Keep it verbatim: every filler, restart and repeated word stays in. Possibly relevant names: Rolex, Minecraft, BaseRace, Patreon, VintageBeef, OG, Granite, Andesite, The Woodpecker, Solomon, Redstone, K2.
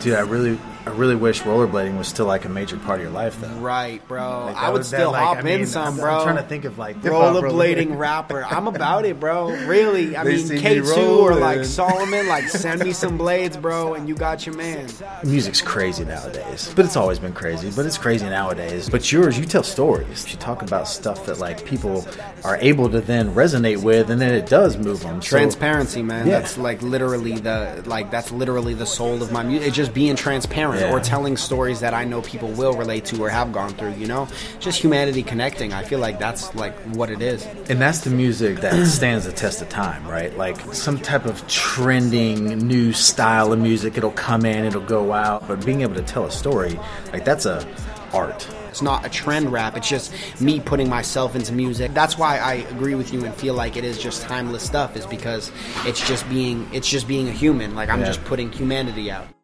Dude, I really, I really wish rollerblading was still like a major part of your life, though. Right, bro. Like, I would still that, hop like, I mean, in some, bro. I'm trying to think of like rollerblading rapper. I'm about it, bro. Really, I they mean, K two or like Solomon, like send me some blades, bro, and you got your man. Music's crazy nowadays, but it's always been crazy. But it's crazy nowadays. But yours, you tell stories. You talk about stuff that like people are able to then resonate with, and then it does move them. So, transparency, man. Yeah. That's like literally the like that's literally the soul of my music. It's just being transparent. Yeah. Or telling stories that I know people will relate to or have gone through, you know? Just humanity connecting. I feel like that's, like, what it is. And that's the music that stands the test of time, right? Like, some type of trending new style of music, it'll come in, it'll go out. But being able to tell a story, like, that's a art. It's not a trend rap, it's just me putting myself into music. That's why I agree with you and feel like it is just timeless stuff, is because it's just being, it's just being a human. Like, I'm yeah. just putting humanity out.